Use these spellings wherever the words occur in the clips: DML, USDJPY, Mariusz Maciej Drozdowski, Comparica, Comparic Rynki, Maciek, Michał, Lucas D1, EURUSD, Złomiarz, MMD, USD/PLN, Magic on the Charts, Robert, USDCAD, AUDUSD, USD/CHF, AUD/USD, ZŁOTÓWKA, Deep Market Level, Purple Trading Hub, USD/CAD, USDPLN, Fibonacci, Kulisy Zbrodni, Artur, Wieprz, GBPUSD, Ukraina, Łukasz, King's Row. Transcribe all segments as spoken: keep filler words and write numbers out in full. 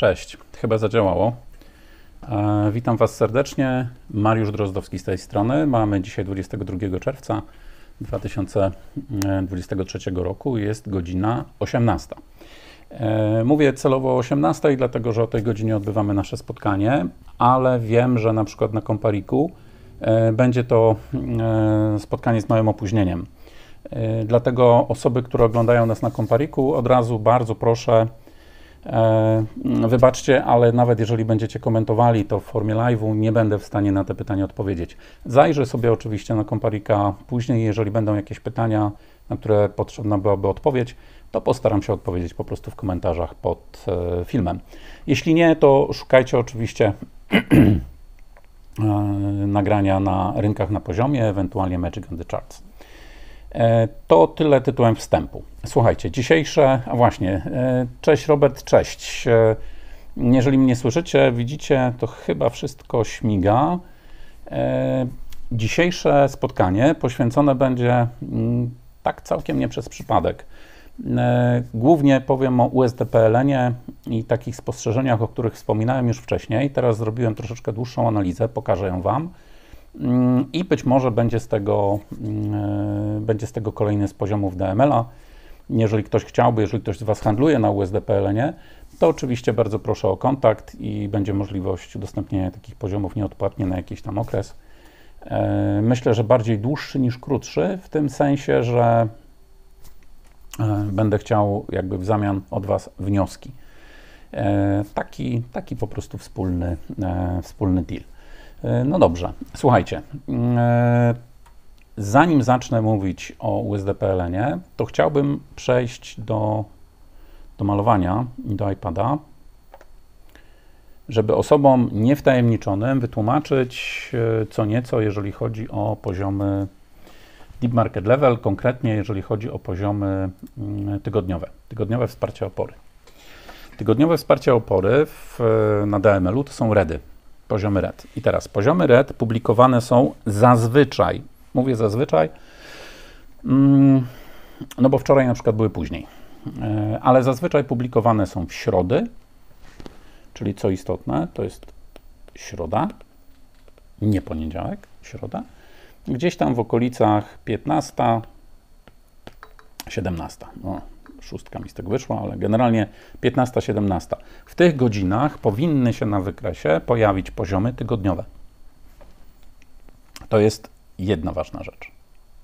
Cześć, chyba zadziałało. E, witam Was serdecznie. Mariusz Drozdowski z tej strony. Mamy dzisiaj dwudziestego drugiego czerwca dwa tysiące dwudziestego trzeciego roku. Jest godzina osiemnasta. E, mówię celowo o osiemnastej, dlatego że o tej godzinie odbywamy nasze spotkanie, ale wiem, że na przykład na Compariku e, będzie to e, spotkanie z małym opóźnieniem. E, dlatego osoby, które oglądają nas na Compariku, od razu bardzo proszę, wybaczcie, ale nawet jeżeli będziecie komentowali to w formie live'u, nie będę w stanie na te pytania odpowiedzieć. Zajrzę sobie oczywiście na Comparica później, jeżeli będą jakieś pytania, na które potrzebna byłaby odpowiedź, to postaram się odpowiedzieć po prostu w komentarzach pod filmem. Jeśli nie, to szukajcie oczywiście nagrania na rynkach na poziomie, ewentualnie Magic on the Charts. To tyle tytułem wstępu. Słuchajcie, dzisiejsze, a właśnie, cześć Robert, cześć. Jeżeli mnie słyszycie, widzicie, to chyba wszystko śmiga. Dzisiejsze spotkanie poświęcone będzie tak całkiem nie przez przypadek. Głównie powiem o U S D P L N ie i takich spostrzeżeniach, o których wspominałem już wcześniej. Teraz zrobiłem troszeczkę dłuższą analizę, pokażę ją Wam. I być może będzie z tego, będzie z tego kolejny z poziomów D M L a. Jeżeli ktoś chciałby, jeżeli ktoś z Was handluje na U S D P L N ie, to oczywiście bardzo proszę o kontakt i będzie możliwość udostępnienia takich poziomów nieodpłatnie na jakiś tam okres. Myślę, że bardziej dłuższy niż krótszy, w tym sensie, że będę chciał jakby w zamian od Was wnioski. Taki, taki po prostu wspólny, wspólny deal. No dobrze, słuchajcie, zanim zacznę mówić o U S D P L N ie, to chciałbym przejść do, do malowania, do iPada, żeby osobom niewtajemniczonym wytłumaczyć co nieco, jeżeli chodzi o poziomy Deep Market Level, konkretnie jeżeli chodzi o poziomy tygodniowe, tygodniowe wsparcie opory. Tygodniowe wsparcie opory w, na D M L u to są redy. Poziomy red. I teraz poziomy red publikowane są zazwyczaj, mówię zazwyczaj, no bo wczoraj na przykład były później, ale zazwyczaj publikowane są w środę, czyli co istotne, to jest środa, nie poniedziałek, środa, gdzieś tam w okolicach piętnasta, siedemnasta. No. Szóstka mi z tego wyszła, ale generalnie piętnasta siedemnasta. W tych godzinach powinny się na wykresie pojawić poziomy tygodniowe. To jest jedna ważna rzecz.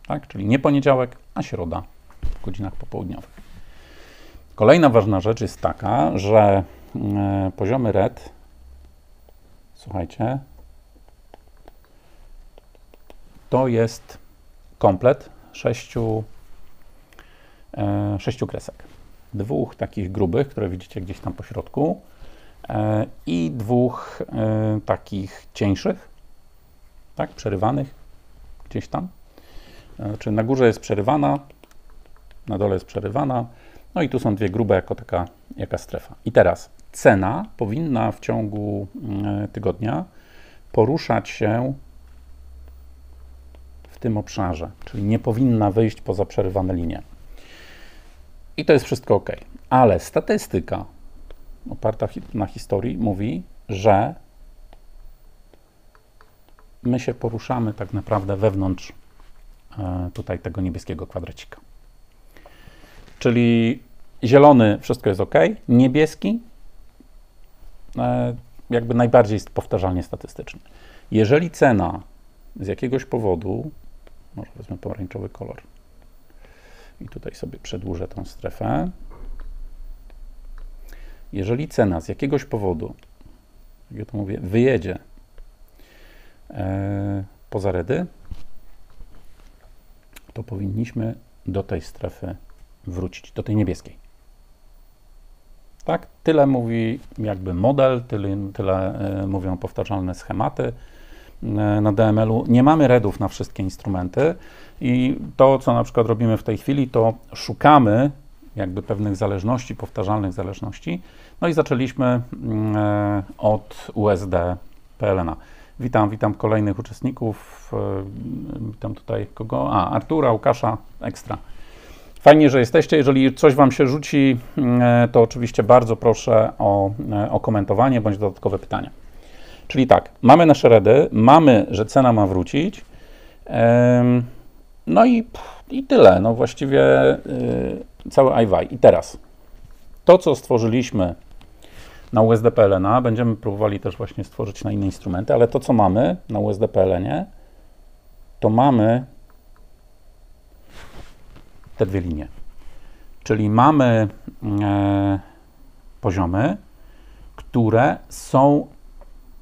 Tak? Czyli nie poniedziałek, a środa w godzinach popołudniowych. Kolejna ważna rzecz jest taka, że y, poziomy red, słuchajcie, to jest komplet sześciu sześciu kresek. Dwóch takich grubych, które widzicie gdzieś tam po środku i dwóch takich cieńszych, tak, przerywanych gdzieś tam. Znaczy na górze jest przerywana, na dole jest przerywana, no i tu są dwie grube jako taka jaka strefa. I teraz cena powinna w ciągu tygodnia poruszać się w tym obszarze, czyli nie powinna wyjść poza przerywane linie. I to jest wszystko ok, ale statystyka oparta na historii mówi, że my się poruszamy tak naprawdę wewnątrz tutaj tego niebieskiego kwadracika. Czyli zielony wszystko jest ok, niebieski jakby najbardziej jest powtarzalnie statystyczny. Jeżeli cena z jakiegoś powodu, może wezmę pomarańczowy kolor, i tutaj sobie przedłużę tą strefę. Jeżeli cena z jakiegoś powodu, jak ja to mówię, wyjedzie yy, poza redy, to powinniśmy do tej strefy wrócić, do tej niebieskiej. Tak? Tyle mówi jakby model, tyle, tyle yy, mówią powtarzalne schematy. Na D M L u nie mamy redów na wszystkie instrumenty i to, co na przykład robimy w tej chwili, to szukamy jakby pewnych zależności, powtarzalnych zależności. No i zaczęliśmy od U S D P L N a. Witam, witam kolejnych uczestników, witam tutaj kogo? A, Artura, Łukasza, ekstra. Fajnie, że jesteście. Jeżeli coś Wam się rzuci, to oczywiście bardzo proszę o, o komentowanie bądź dodatkowe pytania. Czyli tak, mamy nasze redy, mamy, że cena ma wrócić, no i, i tyle. No właściwie cały I W I. I teraz to, co stworzyliśmy na U S D P L N, będziemy próbowali też właśnie stworzyć na inne instrumenty, ale to, co mamy na U S D P L N, to mamy te dwie linie. Czyli mamy e, poziomy, które są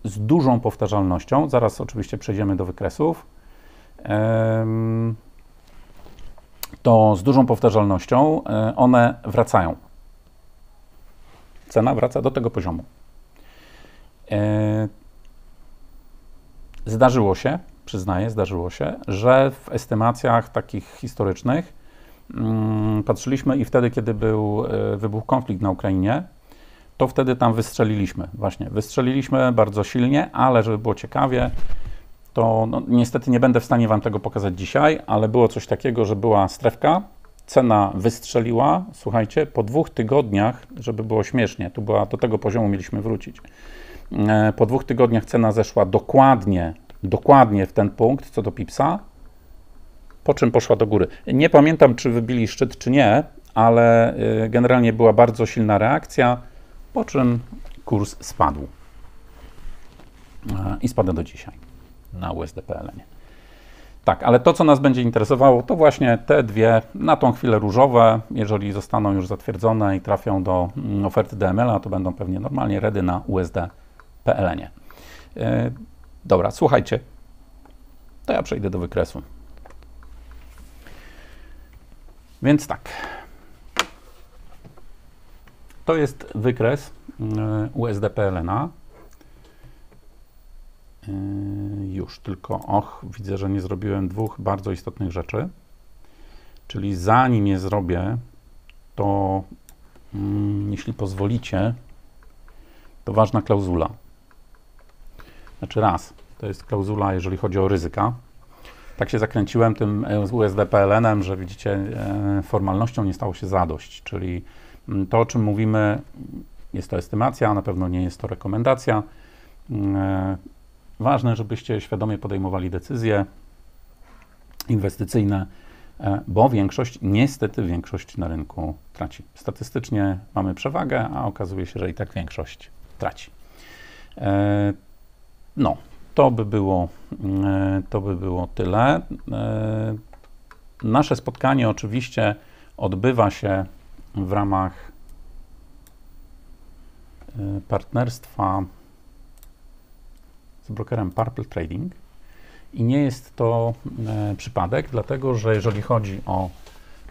z dużą powtarzalnością. Zaraz oczywiście przejdziemy do wykresów. E, to z dużą powtarzalnością e, one wracają. Cena wraca do tego poziomu. E, zdarzyło się, przyznaję, zdarzyło się, że w estymacjach takich historycznych patrzyliśmy i wtedy, kiedy był wybuch konflikt na Ukrainie, to wtedy tam wystrzeliliśmy. Właśnie wystrzeliliśmy bardzo silnie, ale żeby było ciekawie, to no, niestety nie będę w stanie Wam tego pokazać dzisiaj, ale było coś takiego, że była strefka, cena wystrzeliła, słuchajcie, po dwóch tygodniach, żeby było śmiesznie, tu była, do tego poziomu mieliśmy wrócić, po dwóch tygodniach cena zeszła dokładnie, dokładnie w ten punkt, co do pipsa, po czym poszła do góry. Nie pamiętam, czy wybili szczyt, czy nie, ale generalnie była bardzo silna reakcja, po czym kurs spadł. I spada do dzisiaj na U S D P L N. Tak, ale to, co nas będzie interesowało, to właśnie te dwie, na tą chwilę różowe, jeżeli zostaną już zatwierdzone i trafią do oferty D M L a, to będą pewnie normalnie redy na U S D P L N. Dobra, słuchajcie, to ja przejdę do wykresu. Więc tak, to jest wykres U S D P L N a. Już tylko, och, widzę, że nie zrobiłem dwóch bardzo istotnych rzeczy. Czyli zanim je zrobię, to mm, jeśli pozwolicie, to ważna klauzula. Znaczy raz, to jest klauzula, jeżeli chodzi o ryzyka. Tak się zakręciłem tym U S D P L N em, że widzicie, formalnością nie stało się zadość, czyli to, o czym mówimy, jest to estymacja, na pewno nie jest to rekomendacja. Ważne, żebyście świadomie podejmowali decyzje inwestycyjne, bo większość, niestety większość na rynku traci. Statystycznie mamy przewagę, a okazuje się, że i tak większość traci. No. To by było, to by było tyle. Nasze spotkanie oczywiście odbywa się w ramach partnerstwa z brokerem Purple Trading i nie jest to przypadek, dlatego że jeżeli chodzi o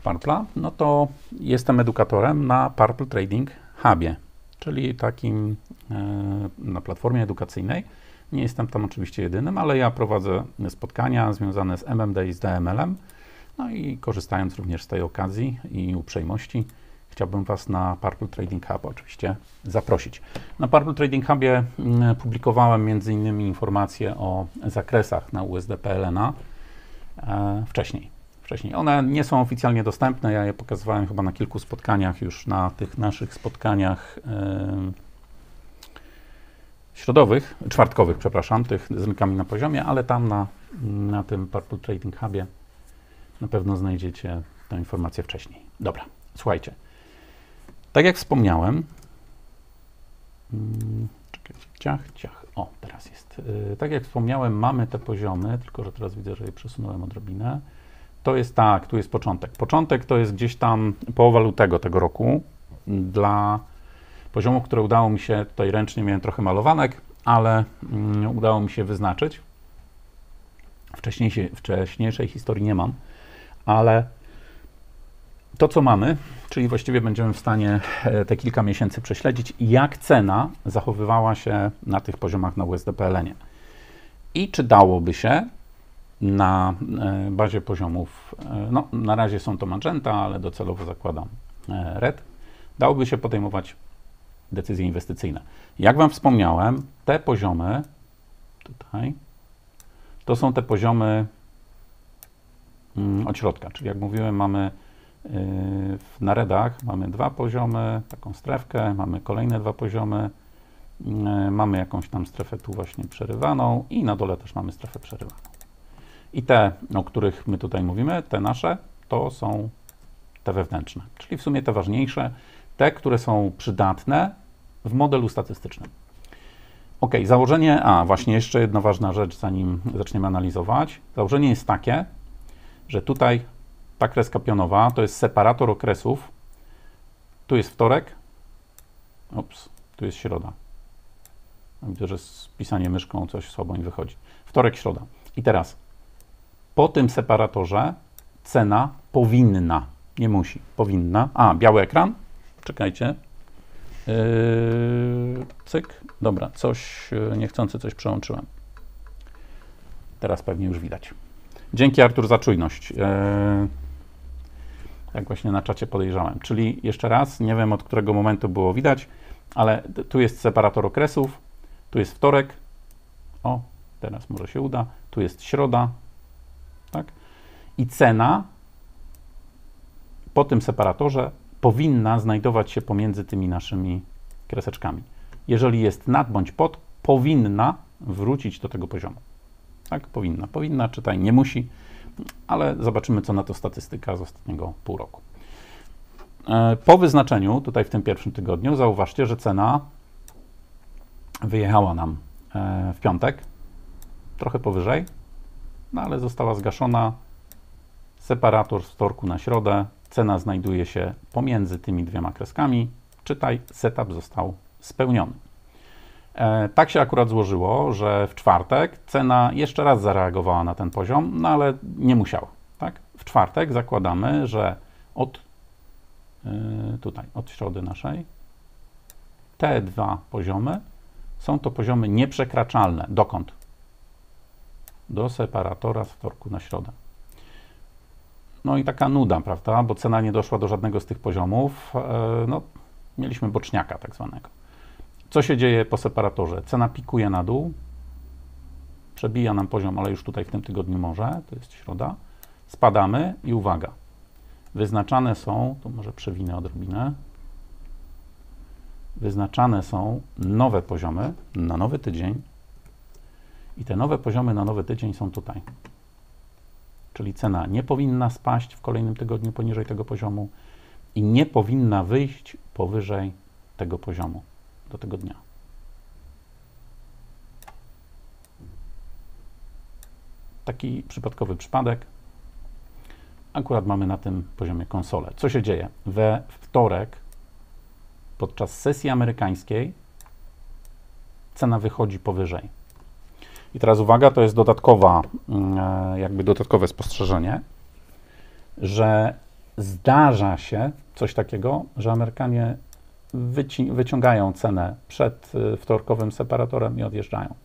Purple'a, no to jestem edukatorem na Purple Trading Hubie, czyli takim na platformie edukacyjnej. Nie jestem tam oczywiście jedynym, ale ja prowadzę spotkania związane z M M D i z D M L em. No i korzystając również z tej okazji i uprzejmości, chciałbym Was na Purple Trading Hub oczywiście zaprosić. Na Purple Trading Hubie publikowałem między innymi informacje o zakresach na U S D P L N a wcześniej. wcześniej. One nie są oficjalnie dostępne, ja je pokazywałem chyba na kilku spotkaniach, już na tych naszych spotkaniach środowych, czwartkowych, przepraszam, tych z rynkami na poziomie, ale tam na, na tym Purple Trading Hubie na pewno znajdziecie tę informację wcześniej. Dobra, słuchajcie, tak jak wspomniałem, czekaj, ciach, ciach, o, teraz jest. Tak jak wspomniałem, mamy te poziomy, tylko że teraz widzę, że je przesunąłem odrobinę. To jest tak, tu jest początek. Początek to jest gdzieś tam połowa lutego tego roku dla poziomów, które udało mi się, tutaj ręcznie miałem trochę malowanek, ale mm, udało mi się wyznaczyć. Wcześniejszej, wcześniejszej historii nie mam, ale to, co mamy, czyli właściwie będziemy w stanie te kilka miesięcy prześledzić, jak cena zachowywała się na tych poziomach na U S D P L N ie. I czy dałoby się na bazie poziomów, no na razie są to magenta, ale docelowo zakładam red, dałoby się podejmować decyzje inwestycyjne. Jak Wam wspomniałem, te poziomy, tutaj, to są te poziomy mm, od środka, czyli jak mówiłem, mamy Na redach mamy dwa poziomy, taką strefkę, mamy kolejne dwa poziomy, mamy jakąś tam strefę tu właśnie przerywaną i na dole też mamy strefę przerywaną. I te, o których my tutaj mówimy, te nasze, to są te wewnętrzne, czyli w sumie te ważniejsze, te, które są przydatne w modelu statystycznym. Ok, założenie, a właśnie jeszcze jedna ważna rzecz, zanim zaczniemy analizować. Założenie jest takie, że tutaj ta kreska pionowa to jest separator okresów. Tu jest wtorek, ups, tu jest środa. Widzę, że z pisanie myszką coś słabo mi wychodzi. Wtorek, środa. I teraz po tym separatorze cena powinna, nie musi, powinna. A, biały ekran, czekajcie. Yy, cyk, dobra, coś niechcący coś przełączyłem. Teraz pewnie już widać. Dzięki, Artur, za czujność. Yy, jak właśnie na czacie podejrzałem. Czyli jeszcze raz, nie wiem od którego momentu było widać, ale tu jest separator okresów, tu jest wtorek, o, teraz może się uda, tu jest środa, tak? I cena po tym separatorze powinna znajdować się pomiędzy tymi naszymi kreseczkami. Jeżeli jest nad bądź pod, powinna wrócić do tego poziomu. Tak, powinna, powinna, czytaj, nie musi, ale zobaczymy, co na to statystyka z ostatniego pół roku. Po wyznaczeniu, tutaj w tym pierwszym tygodniu, zauważcie, że cena wyjechała nam w piątek, trochę powyżej, no ale została zgaszona. Separator z wtorku na środę, cena znajduje się pomiędzy tymi dwiema kreskami, czytaj, setup został spełniony. E, tak się akurat złożyło, że w czwartek cena jeszcze raz zareagowała na ten poziom, no ale nie musiała. Tak? W czwartek zakładamy, że od y, tutaj, od środy naszej, te dwa poziomy są to poziomy nieprzekraczalne. Dokąd? Do separatora z wtorku na środę. No i taka nuda, prawda, bo cena nie doszła do żadnego z tych poziomów, no mieliśmy boczniaka tak zwanego. Co się dzieje po separatorze? Cena pikuje na dół, przebija nam poziom, ale już tutaj w tym tygodniu może, to jest środa, spadamy i uwaga, wyznaczane są, tu może przewinę odrobinę, wyznaczane są nowe poziomy na nowy tydzień i te nowe poziomy na nowy tydzień są tutaj. Czyli cena nie powinna spaść w kolejnym tygodniu poniżej tego poziomu i nie powinna wyjść powyżej tego poziomu do tego dnia. Taki przypadkowy przypadek. Akurat mamy na tym poziomie konsolę. Co się dzieje? We wtorek podczas sesji amerykańskiej cena wychodzi powyżej. I teraz uwaga, to jest dodatkowa, jakby dodatkowe spostrzeżenie, że zdarza się coś takiego, że Amerykanie wyci wyciągają cenę przed wtorkowym separatorem i odjeżdżają.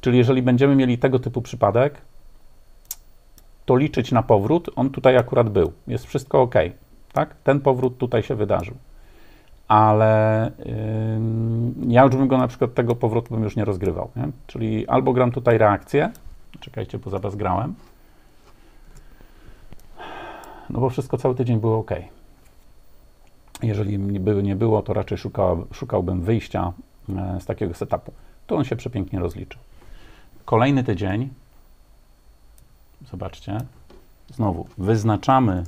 Czyli jeżeli będziemy mieli tego typu przypadek, to liczyć na powrót, on tutaj akurat był, jest wszystko ok, tak? Ten powrót tutaj się wydarzył. Ale yy, ja już bym go na przykład tego powrotu bym już nie rozgrywał, nie? Czyli albo gram tutaj reakcję, czekajcie, bo za was grałem, no bo wszystko cały tydzień było ok. Jeżeli nie było, to raczej szukał, szukałbym wyjścia z takiego setupu. To on się przepięknie rozliczył. Kolejny tydzień, zobaczcie, znowu wyznaczamy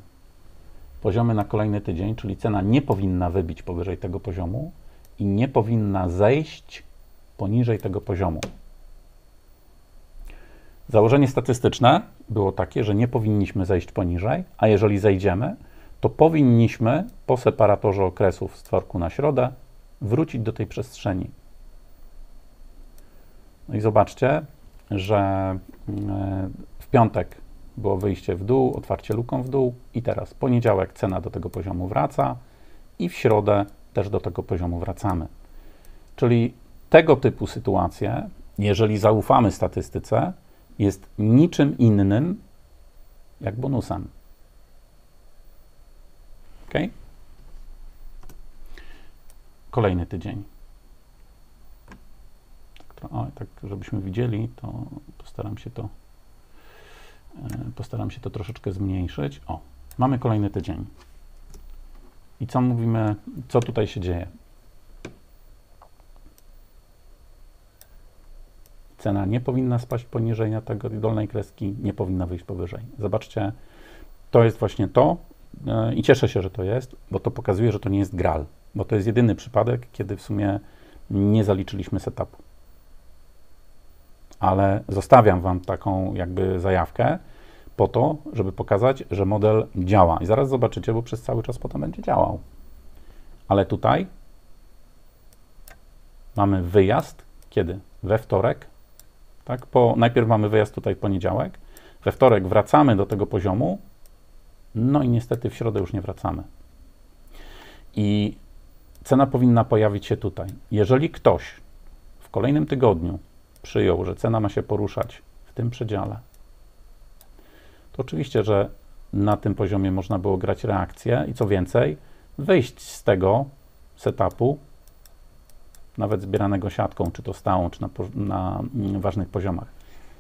poziomy na kolejny tydzień, czyli cena nie powinna wybić powyżej tego poziomu i nie powinna zejść poniżej tego poziomu. Założenie statystyczne było takie, że nie powinniśmy zejść poniżej, a jeżeli zejdziemy, to powinniśmy po separatorze okresów z wtorku na środę wrócić do tej przestrzeni. No i zobaczcie, że w piątek było wyjście w dół, otwarcie luką w dół i teraz poniedziałek cena do tego poziomu wraca i w środę też do tego poziomu wracamy. Czyli tego typu sytuacje, jeżeli zaufamy statystyce, jest niczym innym jak bonusem. Ok? Kolejny tydzień. O, tak, żebyśmy widzieli, to postaram się to Postaram się to troszeczkę zmniejszyć. O, Mamy kolejny tydzień. I co mówimy, co tutaj się dzieje? Cena nie powinna spaść poniżej tego dolnej kreski, nie powinna wyjść powyżej. Zobaczcie, to jest właśnie to i cieszę się, że to jest, bo to pokazuje, że to nie jest gral, bo to jest jedyny przypadek, kiedy w sumie nie zaliczyliśmy setupu. Ale zostawiam Wam taką jakby zajawkę po to, żeby pokazać, że model działa. I zaraz zobaczycie, bo przez cały czas potem będzie działał. Ale tutaj mamy wyjazd, kiedy? We wtorek. Tak, po, najpierw mamy wyjazd tutaj w poniedziałek, we wtorek wracamy do tego poziomu, no i niestety w środę już nie wracamy. I cena powinna pojawić się tutaj. Jeżeli ktoś w kolejnym tygodniu przyjął, że cena ma się poruszać w tym przedziale, to oczywiście, że na tym poziomie można było grać reakcję i co więcej, wyjść z tego setupu, nawet zbieranego siatką, czy to stałą, czy na, na ważnych poziomach.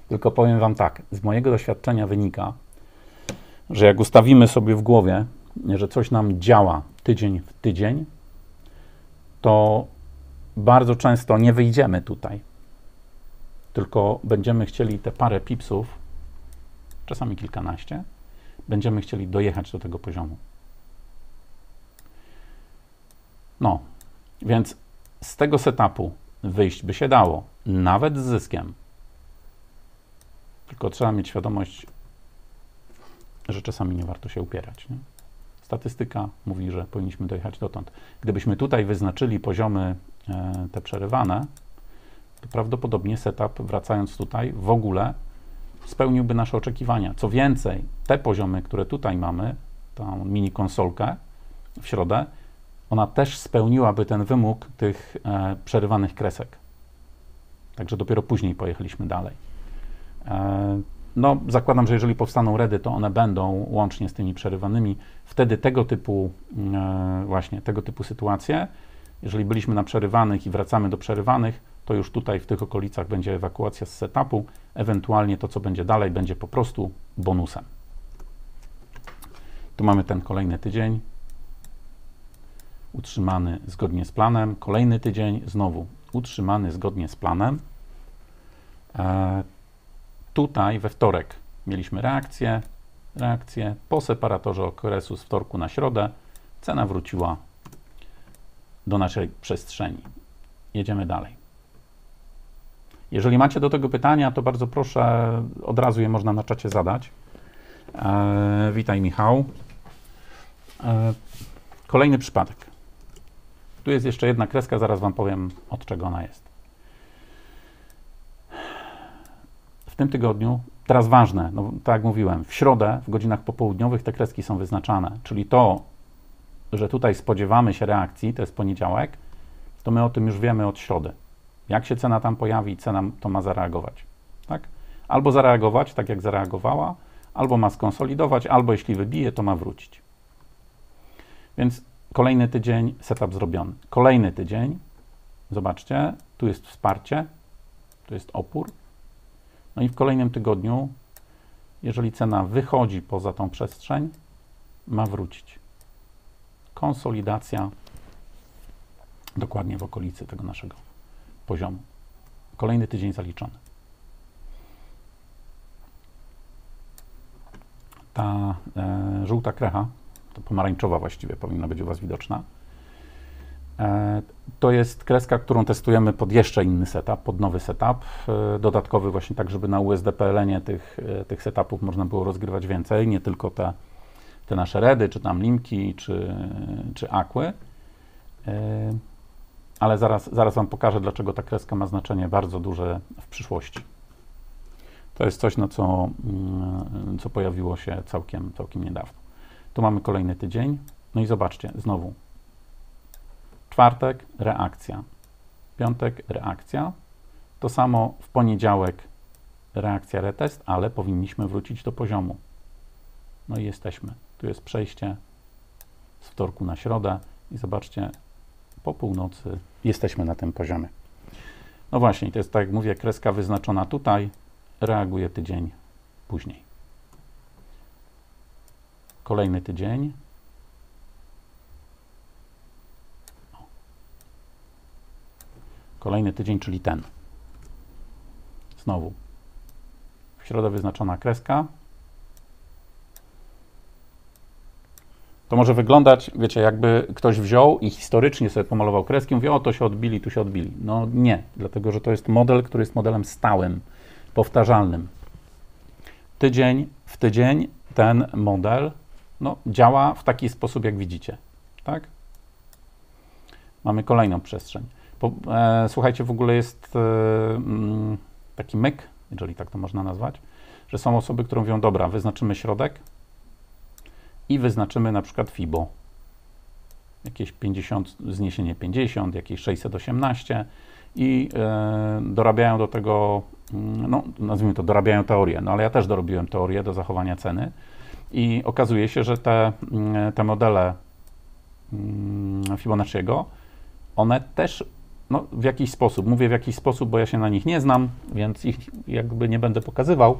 Tylko powiem Wam tak, z mojego doświadczenia wynika, że jak ustawimy sobie w głowie, że coś nam działa tydzień w tydzień, to bardzo często nie wyjdziemy tutaj, tylko będziemy chcieli te parę pipsów, czasami kilkanaście, będziemy chcieli dojechać do tego poziomu. No, więc z tego setupu wyjść by się dało, nawet z zyskiem. Tylko trzeba mieć świadomość, że czasami nie warto się upierać. Nie? Statystyka mówi, że powinniśmy dojechać dotąd. Gdybyśmy tutaj wyznaczyli poziomy e, te przerywane, to prawdopodobnie setup, wracając tutaj, w ogóle spełniłby nasze oczekiwania. Co więcej, te poziomy, które tutaj mamy, tą mini konsolkę w środę, ona też spełniłaby ten wymóg tych e, przerywanych kresek. Także dopiero później pojechaliśmy dalej. E, no, zakładam, że jeżeli powstaną redy, to one będą łącznie z tymi przerywanymi. Wtedy tego typu e, właśnie, tego typu sytuacje, jeżeli byliśmy na przerywanych i wracamy do przerywanych, to już tutaj w tych okolicach będzie ewakuacja z setupu. Ewentualnie to, co będzie dalej, będzie po prostu bonusem. Tu mamy ten kolejny tydzień. Utrzymany zgodnie z planem. Kolejny tydzień, znowu utrzymany zgodnie z planem. E, tutaj we wtorek mieliśmy reakcję, reakcję. Po separatorze okresu z wtorku na środę cena wróciła do naszej przestrzeni. Jedziemy dalej. Jeżeli macie do tego pytania, to bardzo proszę, od razu je można na czacie zadać. E, witaj Michał. E, kolejny przypadek. Tu jest jeszcze jedna kreska, zaraz Wam powiem, od czego ona jest. W tym tygodniu, teraz ważne, no, tak jak mówiłem, w środę, w godzinach popołudniowych te kreski są wyznaczane, czyli to, że tutaj spodziewamy się reakcji, to jest poniedziałek, to my o tym już wiemy od środy. Jak się cena tam pojawi, cena to ma zareagować. Tak? Albo zareagować, tak jak zareagowała, albo ma skonsolidować, albo jeśli wybije, to ma wrócić. Więc kolejny tydzień, setup zrobiony. Kolejny tydzień, zobaczcie, tu jest wsparcie, tu jest opór. No i w kolejnym tygodniu, jeżeli cena wychodzi poza tą przestrzeń, ma wrócić. Konsolidacja dokładnie w okolicy tego naszego poziomu. Kolejny tydzień zaliczony. Ta e, żółta krecha, to pomarańczowa właściwie powinna być u Was widoczna. E, to jest kreska, którą testujemy pod jeszcze inny setup, pod nowy setup, e, dodatkowy właśnie tak, żeby na U S D P L N ie tych, e, tych setupów można było rozgrywać więcej, nie tylko te, te nasze redy, czy tam limki, czy, czy akły. E, ale zaraz, zaraz Wam pokażę, dlaczego ta kreska ma znaczenie bardzo duże w przyszłości. To jest coś, na co, co pojawiło się całkiem, całkiem niedawno. Tu mamy kolejny tydzień. No i zobaczcie, znowu. Czwartek, reakcja. Piątek, reakcja. To samo w poniedziałek, reakcja, retest, ale powinniśmy wrócić do poziomu. No i jesteśmy. Tu jest przejście z wtorku na środę i zobaczcie, po północy jesteśmy na tym poziomie. No właśnie, to jest tak jak mówię, kreska wyznaczona tutaj, reaguje tydzień później. Kolejny tydzień. Kolejny tydzień, czyli ten. Znowu. W środę wyznaczona kreska. To może wyglądać, wiecie, jakby ktoś wziął i historycznie sobie pomalował kreski, mówił, o, to się odbili, tu się odbili. No nie, dlatego, że to jest model, który jest modelem stałym, powtarzalnym. Tydzień w tydzień ten model no, działa w taki sposób, jak widzicie, tak? Mamy kolejną przestrzeń. Po, e, słuchajcie, w ogóle jest e, m, taki myk, jeżeli tak to można nazwać, że są osoby, które mówią, dobra, wyznaczymy środek i wyznaczymy na przykład FIBO. Jakieś pięćdziesiąt, zniesienie pięćdziesiąt, jakieś sześćset osiemnaście i e, dorabiają do tego, no nazwijmy to, dorabiają teorię, no ale ja też dorobiłem teorię do zachowania ceny i okazuje się, że te, te modele Fibonacciego, one też no, w jakiś sposób, mówię w jakiś sposób, bo ja się na nich nie znam, więc ich jakby nie będę pokazywał,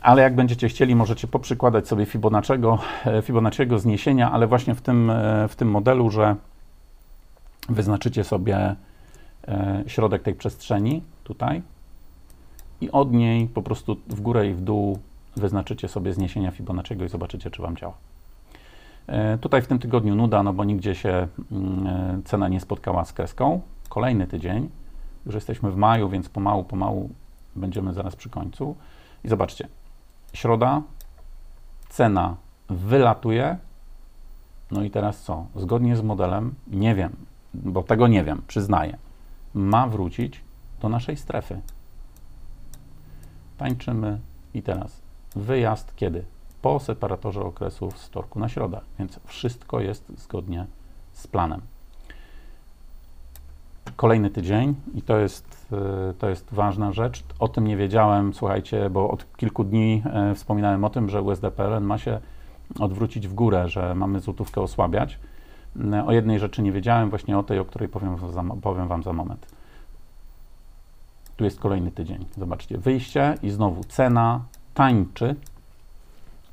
ale jak będziecie chcieli, możecie poprzykładać sobie Fibonacciego, Fibonacciego zniesienia, ale właśnie w tym, w tym modelu, że wyznaczycie sobie środek tej przestrzeni, tutaj, i od niej po prostu w górę i w dół wyznaczycie sobie zniesienia Fibonacciego i zobaczycie, czy Wam działa. Tutaj w tym tygodniu nuda, no bo nigdzie się cena nie spotkała z kreską. Kolejny tydzień, już jesteśmy w maju, więc pomału, pomału będziemy zaraz przy końcu. I zobaczcie, środa, cena wylatuje, no i teraz co? Zgodnie z modelem, nie wiem, bo tego nie wiem, przyznaję, ma wrócić do naszej strefy. Tańczymy i teraz wyjazd kiedy? Po separatorze okresów z torku na środę, więc wszystko jest zgodnie z planem. Kolejny tydzień i to jest, to jest ważna rzecz. O tym nie wiedziałem, słuchajcie, bo od kilku dni wspominałem o tym, że U S D P L N ma się odwrócić w górę, że mamy złotówkę osłabiać. O jednej rzeczy nie wiedziałem, właśnie o tej, o której powiem, powiem Wam za moment. Tu jest kolejny tydzień. Zobaczcie, wyjście i znowu cena tańczy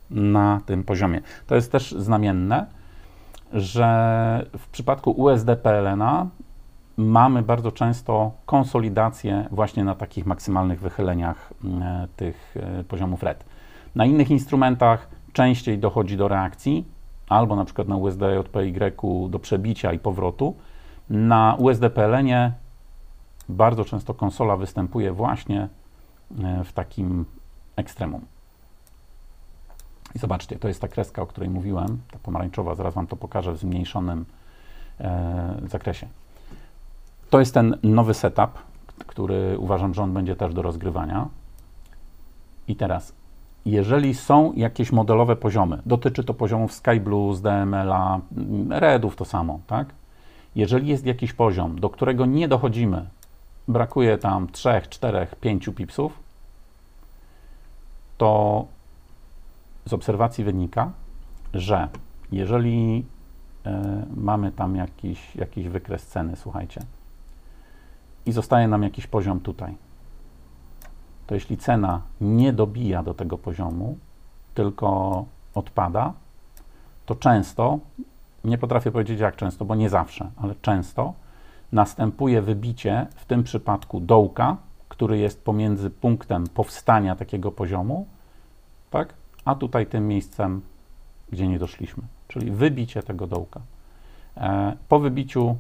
na tym poziomie. To jest też znamienne, że w przypadku U S D P L N-a mamy bardzo często konsolidację właśnie na takich maksymalnych wychyleniach tych poziomów R E D. Na innych instrumentach częściej dochodzi do reakcji, albo na przykład na U S D J P Y do przebicia i powrotu. Na U S D P L N-ie bardzo często konsola występuje właśnie w takim ekstremum. I zobaczcie, to jest ta kreska, o której mówiłem, ta pomarańczowa, zaraz Wam to pokażę w zmniejszonym e, zakresie. To jest ten nowy setup, który uważam, że on będzie też do rozgrywania. I teraz, jeżeli są jakieś modelowe poziomy, dotyczy to poziomów Sky Blues, D M L-a, redów to samo, tak? Jeżeli jest jakiś poziom, do którego nie dochodzimy, brakuje tam trzy, cztery, pięć pipsów, to z obserwacji wynika, że jeżeli y, mamy tam jakiś, jakiś wykres ceny, słuchajcie, i zostaje nam jakiś poziom tutaj, to jeśli cena nie dobija do tego poziomu, tylko odpada, to często, nie potrafię powiedzieć jak często, bo nie zawsze, ale często następuje wybicie, w tym przypadku dołka, który jest pomiędzy punktem powstania takiego poziomu, tak, a tutaj tym miejscem, gdzie nie doszliśmy, czyli wybicie tego dołka. E, po wybiciu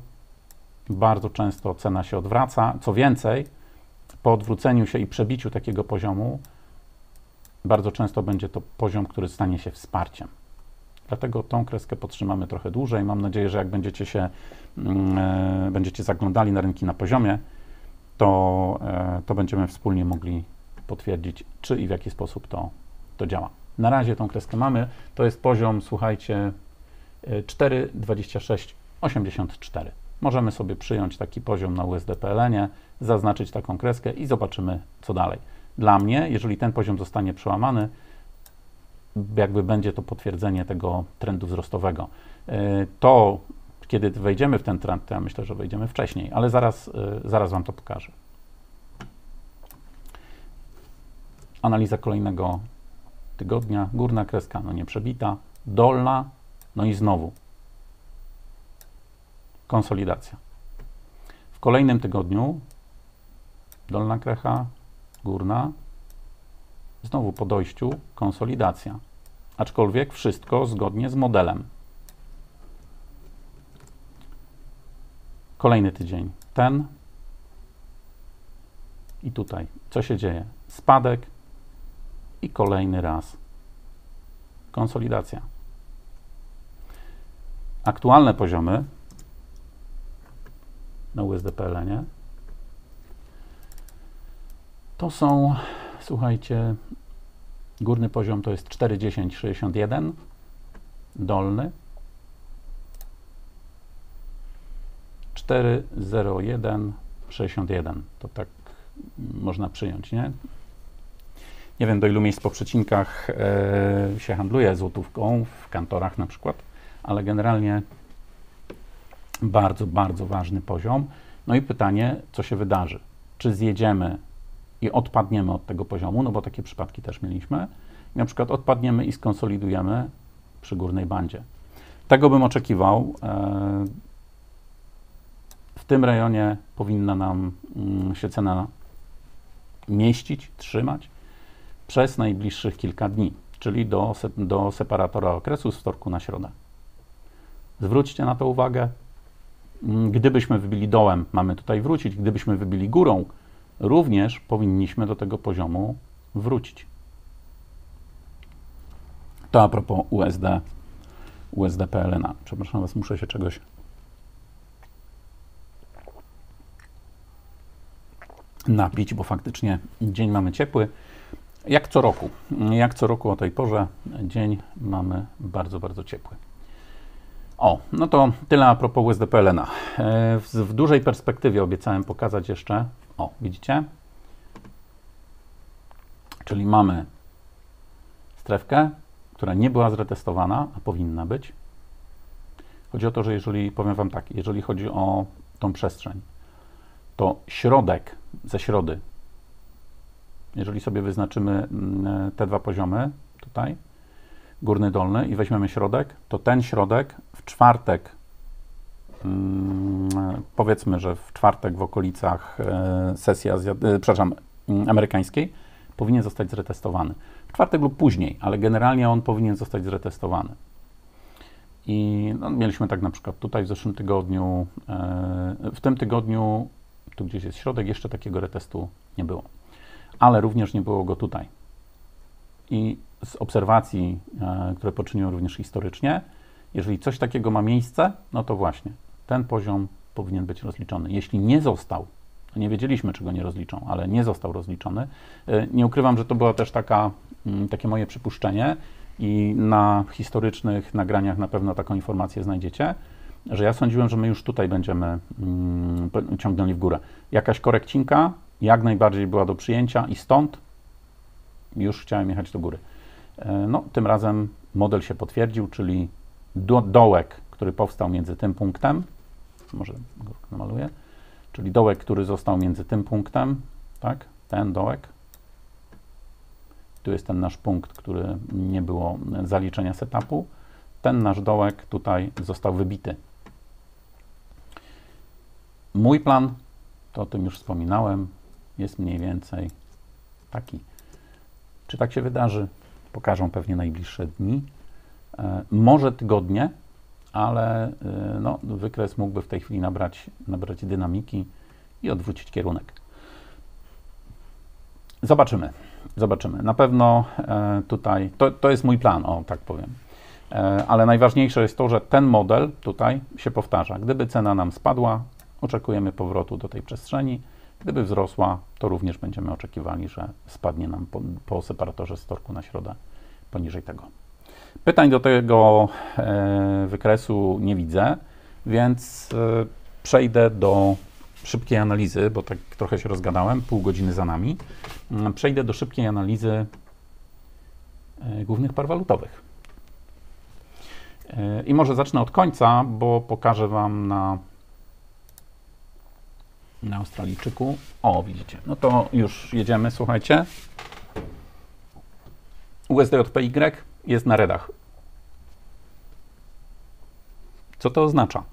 bardzo często cena się odwraca. Co więcej, po odwróceniu się i przebiciu takiego poziomu, bardzo często będzie to poziom, który stanie się wsparciem. Dlatego tą kreskę podtrzymamy trochę dłużej. Mam nadzieję, że jak będziecie się, e, będziecie zaglądali na rynki na poziomie, to, e, to będziemy wspólnie mogli potwierdzić, czy i w jaki sposób to, to działa. Na razie tą kreskę mamy. To jest poziom, słuchajcie, cztery dwadzieścia sześć osiemdziesiąt cztery. Możemy sobie przyjąć taki poziom na U S D P L N-ie, zaznaczyć taką kreskę i zobaczymy, co dalej. Dla mnie, jeżeli ten poziom zostanie przełamany, jakby będzie to potwierdzenie tego trendu wzrostowego. To, kiedy wejdziemy w ten trend, to ja myślę, że wejdziemy wcześniej, ale zaraz, zaraz Wam to pokażę. Analiza kolejnego tygodnia, górna kreska, no nie przebita, dolna, no i znowu konsolidacja. W kolejnym tygodniu dolna krecha, górna, znowu po dojściu konsolidacja. Aczkolwiek wszystko zgodnie z modelem. Kolejny tydzień, ten i tutaj. Co się dzieje? Spadek i kolejny raz konsolidacja. Aktualne poziomy na U S D P L N to są, słuchajcie, górny poziom to jest cztery dziesięć sześćdziesiąt jeden, dolny cztery zero jeden sześćdziesiąt jeden. To tak można przyjąć, nie? Nie wiem, do ilu miejsc po przecinkach yy, się handluje złotówką, w kantorach na przykład, ale generalnie bardzo, bardzo ważny poziom. No i pytanie, co się wydarzy? Czy zjedziemy i odpadniemy od tego poziomu, no bo takie przypadki też mieliśmy, i na przykład odpadniemy i skonsolidujemy przy górnej bandzie. Tego bym oczekiwał. W tym rejonie powinna nam się cena mieścić, trzymać przez najbliższych kilka dni, czyli do, do separatora okresu z wtorku na środę. Zwróćcie na to uwagę. Gdybyśmy wybili dołem, mamy tutaj wrócić. Gdybyśmy wybili górą, również powinniśmy do tego poziomu wrócić. To a propos U S D, U S D P L N. Przepraszam Was, muszę się czegoś napić, bo faktycznie dzień mamy ciepły. Jak co roku, jak co roku o tej porze, dzień mamy bardzo, bardzo ciepły. O, no to tyle a propos U S D P L N. W, w dużej perspektywie obiecałem pokazać jeszcze, o, widzicie? Czyli mamy strefkę, która nie była zretestowana, a powinna być. Chodzi o to, że jeżeli, powiem Wam tak, jeżeli chodzi o tą przestrzeń, to środek ze środy, jeżeli sobie wyznaczymy te dwa poziomy, tutaj, górny, dolny i weźmiemy środek, to ten środek w czwartek, powiedzmy, że w czwartek w okolicach sesji przepraszam, amerykańskiej powinien zostać zretestowany. W czwartek lub później, ale generalnie on powinien zostać zretestowany. I no, mieliśmy tak na przykład tutaj w zeszłym tygodniu, w tym tygodniu, tu gdzieś jest środek, jeszcze takiego retestu nie było. Ale również nie było go tutaj. I z obserwacji, e, które poczyniłem również historycznie, jeżeli coś takiego ma miejsce, no to właśnie ten poziom powinien być rozliczony. Jeśli nie został, nie wiedzieliśmy, czego nie rozliczą, ale nie został rozliczony. E, nie ukrywam, że to było też taka, m, takie moje przypuszczenie i na historycznych nagraniach na pewno taką informację znajdziecie, że ja sądziłem, że my już tutaj będziemy m, ciągnęli w górę. Jakaś korekcinka jak najbardziej była do przyjęcia i stąd już chciałem jechać do góry. No, tym razem model się potwierdził, czyli do, dołek, który powstał między tym punktem, może go namaluję, czyli dołek, który został między tym punktem, tak, ten dołek, tu jest ten nasz punkt, który nie było zaliczenia setupu, ten nasz dołek tutaj został wybity. Mój plan, to o tym już wspominałem, jest mniej więcej taki. Czy tak się wydarzy? Pokażą pewnie najbliższe dni, e, może tygodnie, ale y, no, wykres mógłby w tej chwili nabrać, nabrać dynamiki i odwrócić kierunek. Zobaczymy, zobaczymy. Na pewno e, tutaj, to, to jest mój plan, o tak powiem, e, ale najważniejsze jest to, że ten model tutaj się powtarza. Gdyby cena nam spadła, oczekujemy powrotu do tej przestrzeni. Gdyby wzrosła, to również będziemy oczekiwali, że spadnie nam po, po separatorze z wtorku na środę poniżej tego. Pytań do tego e, wykresu nie widzę, więc e, przejdę do szybkiej analizy, bo tak trochę się rozgadałem, pół godziny za nami. Przejdę do szybkiej analizy e, głównych par walutowych. E, I może zacznę od końca, bo pokażę Wam na na Australijczyku. O, widzicie, no to już jedziemy, słuchajcie. U S D J P Y jest na redach. Co to oznacza?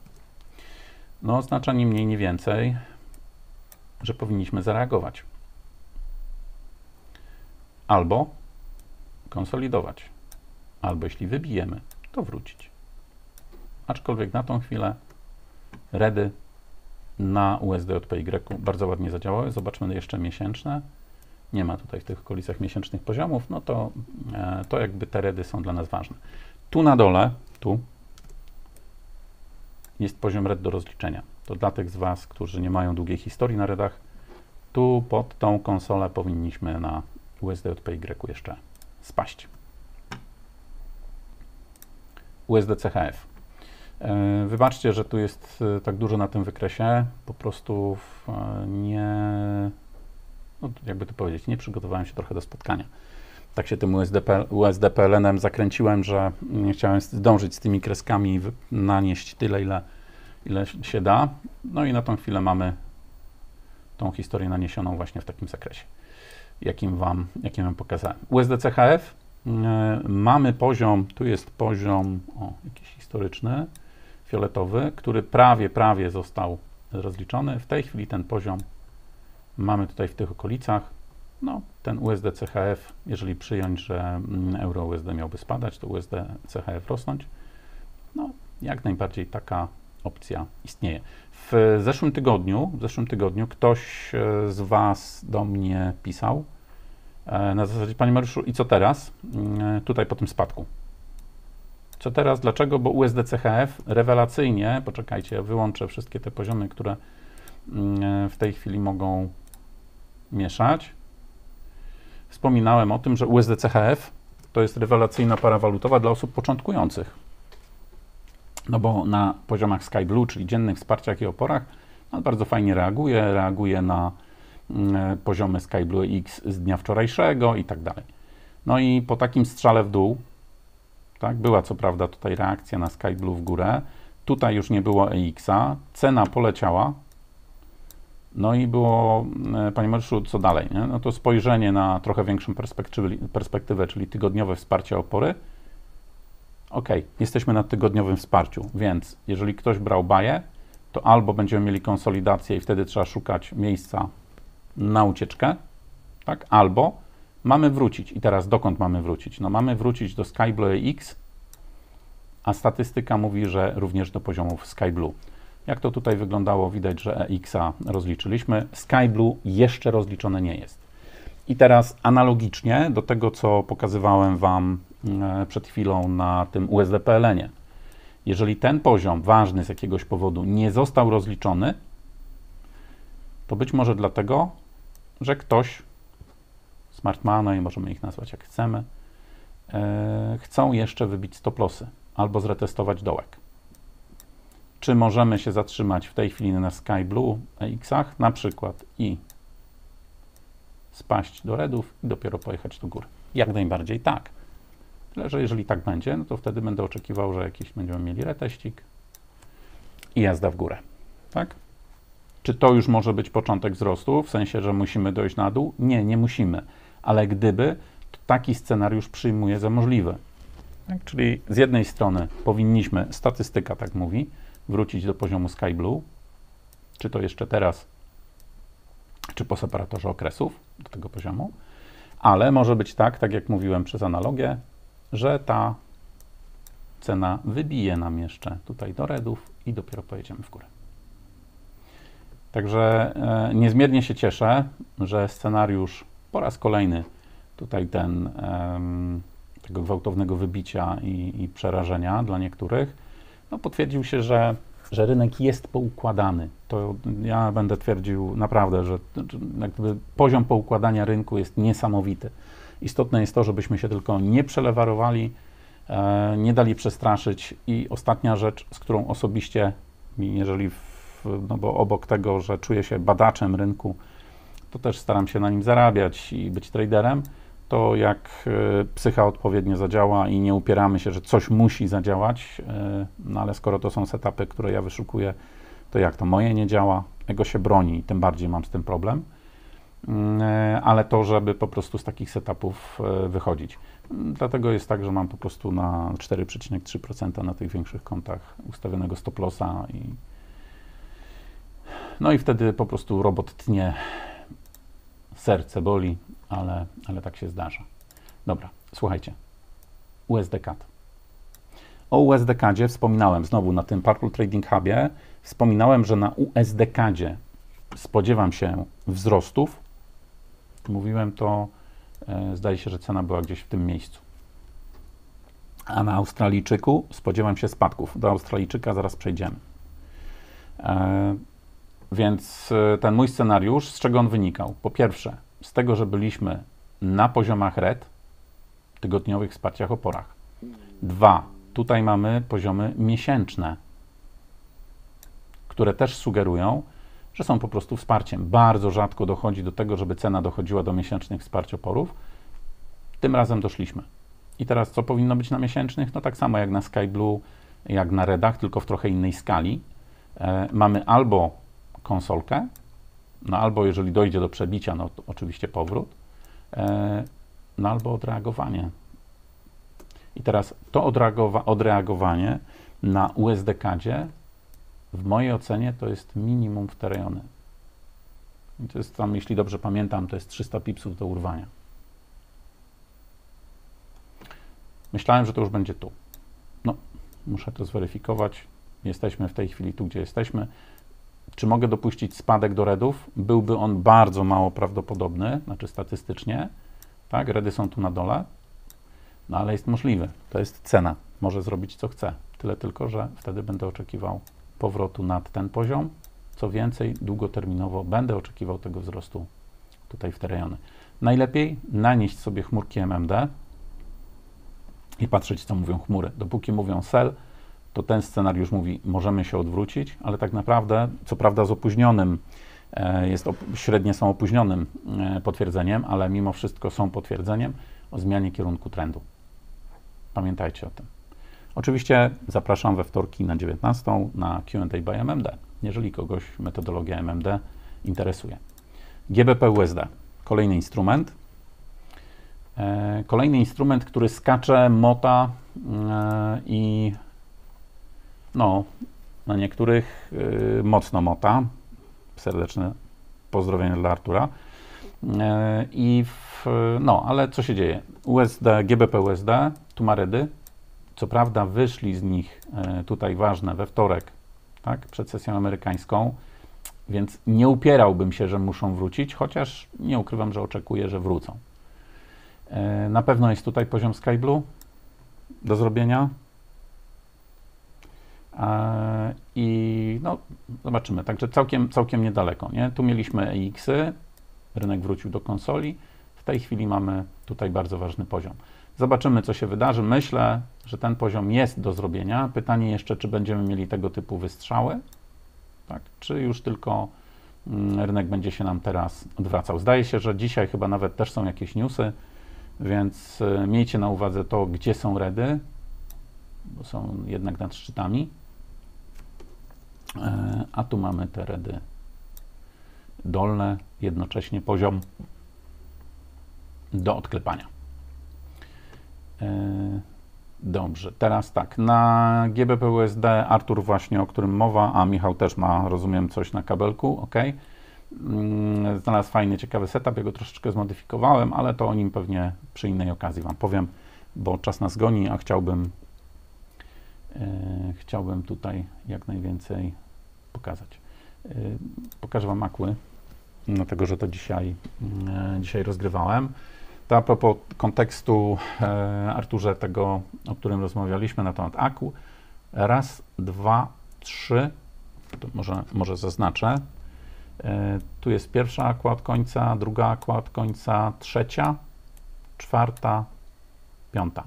No oznacza ni mniej, ni więcej, że powinniśmy zareagować. Albo konsolidować. Albo jeśli wybijemy, to wrócić. Aczkolwiek na tą chwilę redy na U S D od P Y bardzo ładnie zadziałały. Zobaczmy jeszcze miesięczne. Nie ma tutaj w tych okolicach miesięcznych poziomów, no to, to jakby te redy są dla nas ważne. Tu na dole, tu, jest poziom red do rozliczenia. To dla tych z Was, którzy nie mają długiej historii na redach, tu pod tą konsolę powinniśmy na U S D od P Y jeszcze spaść. U S D C H F. Wybaczcie, że tu jest tak dużo na tym wykresie. Po prostu nie... No, jakby to powiedzieć, nie przygotowałem się trochę do spotkania. Tak się tym U S D P L N-em zakręciłem, że nie chciałem zdążyć z tymi kreskami nanieść tyle, ile, ile się da. No i na tą chwilę mamy tą historię naniesioną właśnie w takim zakresie, jakim wam, jakim wam pokazałem. U S D C H F yy, mamy poziom, tu jest poziom, o, jakiś historyczny, fioletowy, który prawie, prawie został rozliczony. W tej chwili ten poziom mamy tutaj w tych okolicach. No, ten U S D C H F, jeżeli przyjąć, że euro U S D miałby spadać, to U S D C H F rosnąć. No, jak najbardziej taka opcja istnieje. W zeszłym tygodniu, w zeszłym tygodniu ktoś z Was do mnie pisał na zasadzie: Panie Mariuszu, i co teraz? Tutaj po tym spadku. Co teraz? Dlaczego? Bo U S D C H F rewelacyjnie, poczekajcie, ja wyłączę wszystkie te poziomy, które w tej chwili mogą mieszać. Wspominałem o tym, że U S D C H F to jest rewelacyjna para walutowa dla osób początkujących. No bo na poziomach Sky Blue, czyli dziennych wsparciach i oporach, no bardzo fajnie reaguje, reaguje na mm, poziomy Sky Blue X z dnia wczorajszego i tak dalej. No i po takim strzale w dół, tak, była co prawda tutaj reakcja na Sky Blue w górę, tutaj już nie było E X a, cena poleciała. No i było, Panie Mariuszu, co dalej, nie? No to spojrzenie na trochę większą perspektywę, czyli tygodniowe wsparcie opory. Ok, jesteśmy na tygodniowym wsparciu, więc jeżeli ktoś brał baję, to albo będziemy mieli konsolidację i wtedy trzeba szukać miejsca na ucieczkę, tak? Albo mamy wrócić. I teraz dokąd mamy wrócić? No mamy wrócić do Sky Blue X, a statystyka mówi, że również do poziomów Sky Blue. Jak to tutaj wyglądało, widać, że E X a rozliczyliśmy. Sky Blue jeszcze rozliczone nie jest. I teraz analogicznie do tego, co pokazywałem Wam przed chwilą na tym U S D P L N-ie. Jeżeli ten poziom ważny z jakiegoś powodu nie został rozliczony, to być może dlatego, że ktoś, smart money, możemy ich nazwać jak chcemy, yy, chcą jeszcze wybić stop lossy albo zretestować dołek. Czy możemy się zatrzymać w tej chwili na Sky Blue E X ach na przykład i spaść do redów i dopiero pojechać do góry? Jak najbardziej tak. Tyle, że jeżeli tak będzie, no to wtedy będę oczekiwał, że jakiś będziemy mieli reteścik i jazda w górę. Tak? Czy to już może być początek wzrostu, w sensie, że musimy dojść na dół? Nie, nie musimy. Ale gdyby, to taki scenariusz przyjmuję za możliwy. Tak? Czyli z jednej strony powinniśmy, statystyka tak mówi, wrócić do poziomu Sky Blue, czy to jeszcze teraz, czy po separatorze okresów do tego poziomu, ale może być tak, tak jak mówiłem przez analogię, że ta cena wybije nam jeszcze tutaj do redów i dopiero pojedziemy w górę. Także e, niezmiernie się cieszę, że scenariusz po raz kolejny tutaj ten e, tego gwałtownego wybicia i, i przerażenia dla niektórych, no, potwierdził się, że, że rynek jest poukładany. To ja będę twierdził naprawdę, że, że jakby poziom poukładania rynku jest niesamowity. Istotne jest to, żebyśmy się tylko nie przelewarowali, e, nie dali przestraszyć. I ostatnia rzecz, z którą osobiście, jeżeli w, no bo obok tego, że czuję się badaczem rynku, to też staram się na nim zarabiać i być traderem, to jak psycha odpowiednio zadziała i nie upieramy się, że coś musi zadziałać, no ale skoro to są setupy, które ja wyszukuję, to jak to moje nie działa, ego się broni, tym bardziej mam z tym problem, ale to, żeby po prostu z takich setupów wychodzić. Dlatego jest tak, że mam po prostu na cztery przecinek trzy procent na tych większych kontach ustawionego stop lossa i no i wtedy po prostu robot tnie, serce boli, ale, ale tak się zdarza. Dobra, słuchajcie, U S D C A D. O U S D C A D zie wspominałem znowu na tym Purple Trading Hubie. Wspominałem, że na U S D C A D zie spodziewam się wzrostów. Mówiłem to, e, zdaje się, że cena była gdzieś w tym miejscu. A na Australijczyku spodziewam się spadków. Do Australijczyka zaraz przejdziemy. E, Więc ten mój scenariusz, z czego on wynikał? Po pierwsze, z tego, że byliśmy na poziomach red, tygodniowych wsparciach oporach. Dwa, tutaj mamy poziomy miesięczne, które też sugerują, że są po prostu wsparciem. Bardzo rzadko dochodzi do tego, żeby cena dochodziła do miesięcznych wsparć oporów. Tym razem doszliśmy. I teraz co powinno być na miesięcznych? No tak samo jak na Sky Blue, jak na redach, tylko w trochę innej skali. E, mamy albo konsolkę, no albo jeżeli dojdzie do przebicia, no to oczywiście powrót, e, no albo odreagowanie. I teraz to odreagowa odreagowanie na U S D C A D zie w mojej ocenie to jest minimum w te rejony. I to jest tam, jeśli dobrze pamiętam, to jest trzysta pipsów do urwania. Myślałem, że to już będzie tu. No, muszę to zweryfikować. Jesteśmy w tej chwili tu, gdzie jesteśmy. Czy mogę dopuścić spadek do redów? Byłby on bardzo mało prawdopodobny, znaczy statystycznie, tak? Redy są tu na dole, no ale jest możliwy. To jest cena. Może zrobić co chce. Tyle tylko, że wtedy będę oczekiwał powrotu nad ten poziom. Co więcej, długoterminowo będę oczekiwał tego wzrostu tutaj w te rejony. Najlepiej nanieść sobie chmurki M M D i patrzeć, co mówią chmury. Dopóki mówią sell, to ten scenariusz mówi, możemy się odwrócić, ale tak naprawdę, co prawda z opóźnionym, jest op średnie są opóźnionym potwierdzeniem, ale mimo wszystko są potwierdzeniem o zmianie kierunku trendu. Pamiętajcie o tym. Oczywiście zapraszam we wtorki na dziewiętnastą na Q and A by M M D, jeżeli kogoś metodologia M M D interesuje. G B P U S D, kolejny instrument. Kolejny instrument, który skacze, mota i no, na niektórych y, mocno mota. Serdeczne pozdrowienia dla Artura. Y, I w, no, ale co się dzieje? U S D, G B P U S D, tu ma redy. Co prawda wyszli z nich y, tutaj ważne we wtorek, tak, przed sesją amerykańską, więc nie upierałbym się, że muszą wrócić, chociaż nie ukrywam, że oczekuję, że wrócą. Y, na pewno jest tutaj poziom Sky Blue do zrobienia. I no, zobaczymy, także całkiem, całkiem niedaleko, nie? Tu mieliśmy E X y, rynek wrócił do konsoli, w tej chwili mamy tutaj bardzo ważny poziom. Zobaczymy, co się wydarzy. Myślę, że ten poziom jest do zrobienia. Pytanie jeszcze, czy będziemy mieli tego typu wystrzały, tak? Czy już tylko rynek będzie się nam teraz odwracał. Zdaje się, że dzisiaj chyba nawet też są jakieś newsy, więc miejcie na uwadze to, gdzie są redy, bo są jednak nad szczytami. A tu mamy te redy dolne, jednocześnie poziom do odklepania. Dobrze, teraz tak, na G B P U S D Artur właśnie, o którym mowa, a Michał też ma, rozumiem, coś na kabelku, ok. Znalazł fajny, ciekawy setup, ja go troszeczkę zmodyfikowałem, ale to o nim pewnie przy innej okazji Wam powiem, bo czas nas goni, a chciałbym Chciałbym tutaj jak najwięcej pokazać. Pokażę Wam akły, dlatego że to dzisiaj, dzisiaj rozgrywałem. To a propos kontekstu, Arturze, tego, o którym rozmawialiśmy na temat akł. Raz, dwa, trzy, to może, może zaznaczę. Tu jest pierwsza akła od końca, druga akła od końca, trzecia, czwarta, piąta.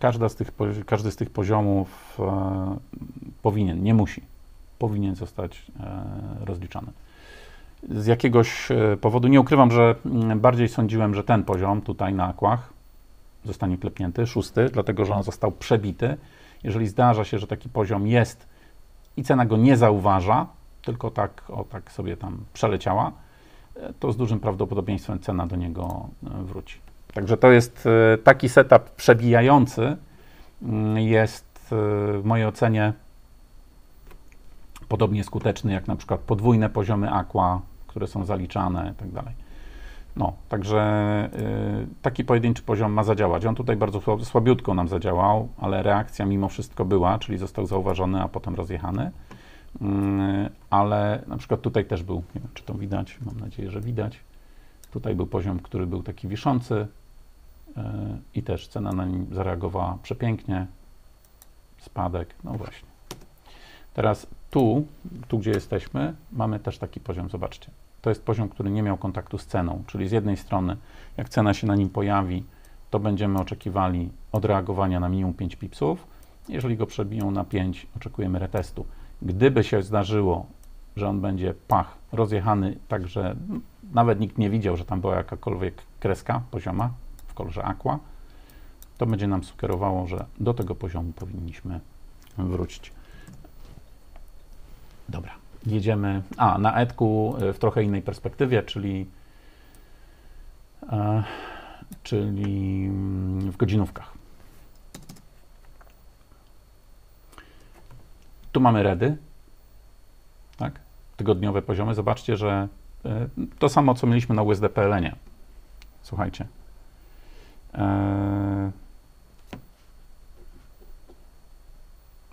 Każda z tych, każdy z tych poziomów e, powinien, nie musi, powinien zostać e, rozliczany. Z jakiegoś powodu, nie ukrywam, że bardziej sądziłem, że ten poziom tutaj na akłach zostanie klepnięty, szósty, dlatego że on został przebity. Jeżeli zdarza się, że taki poziom jest i cena go nie zauważa, tylko tak, o tak sobie tam przeleciała, to z dużym prawdopodobieństwem cena do niego wróci. Także to jest taki setup przebijający, jest w mojej ocenie podobnie skuteczny jak na przykład podwójne poziomy aqua, które są zaliczane i tak dalej. No, także taki pojedynczy poziom ma zadziałać. On tutaj bardzo słabiutko nam zadziałał, ale reakcja mimo wszystko była, czyli został zauważony, a potem rozjechany. Ale na przykład tutaj też był, nie wiem czy to widać, mam nadzieję, że widać. Tutaj był poziom, który był taki wiszący i też cena na nim zareagowała przepięknie. Spadek, no właśnie. Teraz tu, tu gdzie jesteśmy, mamy też taki poziom, zobaczcie. To jest poziom, który nie miał kontaktu z ceną, czyli z jednej strony, jak cena się na nim pojawi, to będziemy oczekiwali odreagowania na minimum pięć pipsów. Jeżeli go przebiją na pięć, oczekujemy retestu. Gdyby się zdarzyło, że on będzie pach, rozjechany, tak że nawet nikt nie widział, że tam była jakakolwiek kreska pozioma w kolorze aqua, to będzie nam sugerowało, że do tego poziomu powinniśmy wrócić. Dobra, jedziemy a, na edku w trochę innej perspektywie, czyli, e, czyli w godzinówkach. Tu mamy redy, tak? Tygodniowe poziomy. Zobaczcie, że e, to samo, co mieliśmy na U S D P L N-ie. Słuchajcie. E,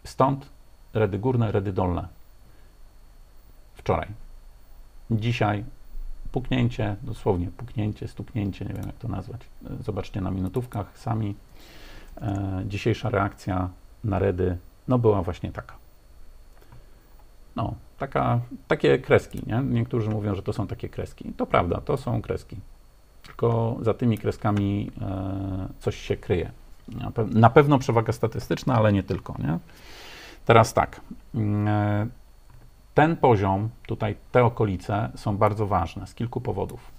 stąd redy górne, redy dolne. Wczoraj. Dzisiaj puknięcie, dosłownie puknięcie, stuknięcie, nie wiem jak to nazwać. Zobaczcie na minutówkach sami. E, dzisiejsza reakcja na redy, no była właśnie taka. No, taka, takie kreski, nie? Niektórzy mówią, że to są takie kreski. To prawda, to są kreski. Tylko za tymi kreskami e, coś się kryje. Na, pe na pewno przewaga statystyczna, ale nie tylko, nie? Teraz tak. E, Ten poziom, tutaj te okolice są bardzo ważne z kilku powodów.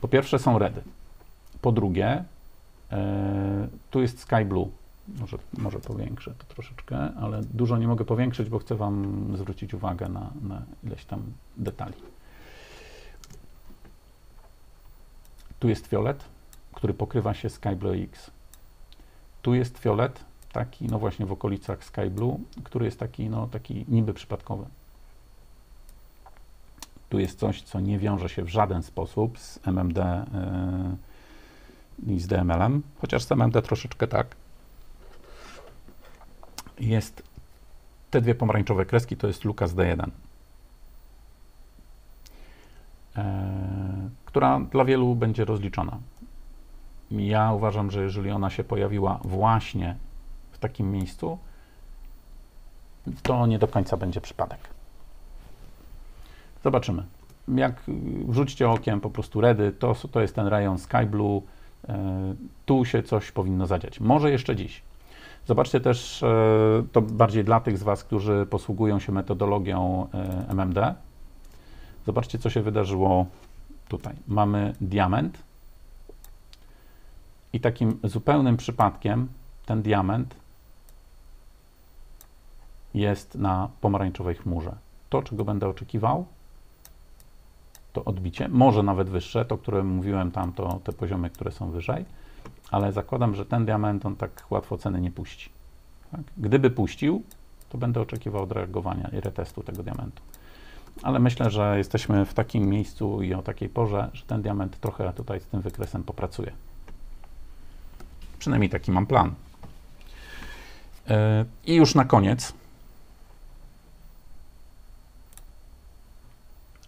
Po pierwsze są redy. Po drugie, yy, tu jest sky blue. Może, może powiększę to troszeczkę, ale dużo nie mogę powiększyć, bo chcę wam zwrócić uwagę na, na ileś tam detali. Tu jest fiolet, który pokrywa się sky blue X. Tu jest fiolet, taki, no właśnie w okolicach sky blue, który jest taki, no taki niby przypadkowy. Tu jest coś, co nie wiąże się w żaden sposób z M M D i yy, z D M L-em, chociaż z M M D troszeczkę tak. Jest te dwie pomarańczowe kreski, to jest Lucas D jeden, yy, która dla wielu będzie rozliczona. Ja uważam, że jeżeli ona się pojawiła właśnie w takim miejscu, to nie do końca będzie przypadek. Zobaczymy. Jak wrzućcie okiem po prostu redy, to, to jest ten rejon sky blue, yy, tu się coś powinno zadziać. Może jeszcze dziś. Zobaczcie też, yy, to bardziej dla tych z was, którzy posługują się metodologią yy, M M D. Zobaczcie, co się wydarzyło tutaj. Mamy diament i takim zupełnym przypadkiem ten diament jest na pomarańczowej chmurze. To, czego będę oczekiwał, to odbicie, może nawet wyższe, to, które mówiłem tam, to te poziomy, które są wyżej, ale zakładam, że ten diament, on tak łatwo ceny nie puści. Tak? Gdyby puścił, to będę oczekiwał odreagowania i retestu tego diamentu. Ale myślę, że jesteśmy w takim miejscu i o takiej porze, że ten diament trochę tutaj z tym wykresem popracuje. Przynajmniej taki mam plan. I już na koniec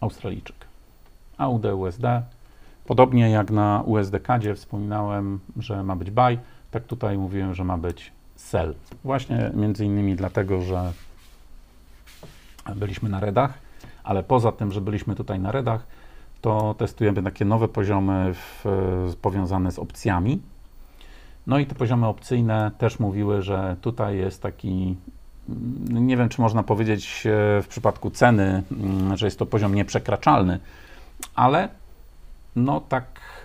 Australijczyk. A U D U S D. Podobnie jak na U S D C A D-zie wspominałem, że ma być buy, tak tutaj mówiłem, że ma być sell. Właśnie między innymi dlatego, że byliśmy na redach, ale poza tym, że byliśmy tutaj na redach, to testujemy takie nowe poziomy w, powiązane z opcjami. No i te poziomy opcyjne też mówiły, że tutaj jest taki, nie wiem czy można powiedzieć w przypadku ceny, że jest to poziom nieprzekraczalny, ale no tak,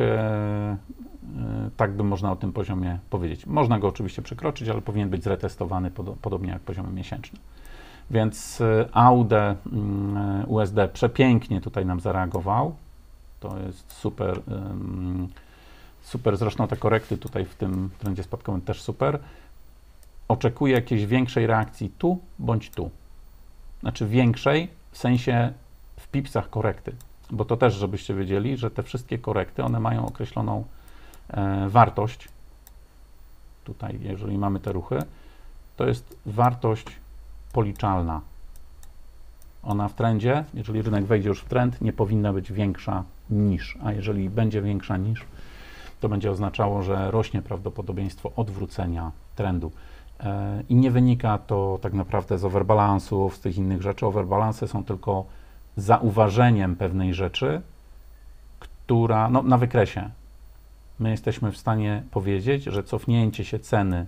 tak by można o tym poziomie powiedzieć. Można go oczywiście przekroczyć, ale powinien być zretestowany podobnie jak poziomy miesięczne. Więc A U D U S D przepięknie tutaj nam zareagował. to jest super. Super, zresztą te korekty tutaj w tym trendzie spadkowym też super. Oczekuję jakiejś większej reakcji tu bądź tu. Znaczy większej w sensie w pipsach korekty, bo to też, żebyście wiedzieli, że te wszystkie korekty, one mają określoną e, wartość. Tutaj, jeżeli mamy te ruchy, to jest wartość policzalna. Ona w trendzie, jeżeli rynek wejdzie już w trend, nie powinna być większa niż, a jeżeli będzie większa niż, to będzie oznaczało, że rośnie prawdopodobieństwo odwrócenia trendu. Yy, I nie wynika to tak naprawdę z overbalansów, z tych innych rzeczy. Overbalanse są tylko zauważeniem pewnej rzeczy, która, no na wykresie, my jesteśmy w stanie powiedzieć, że cofnięcie się ceny,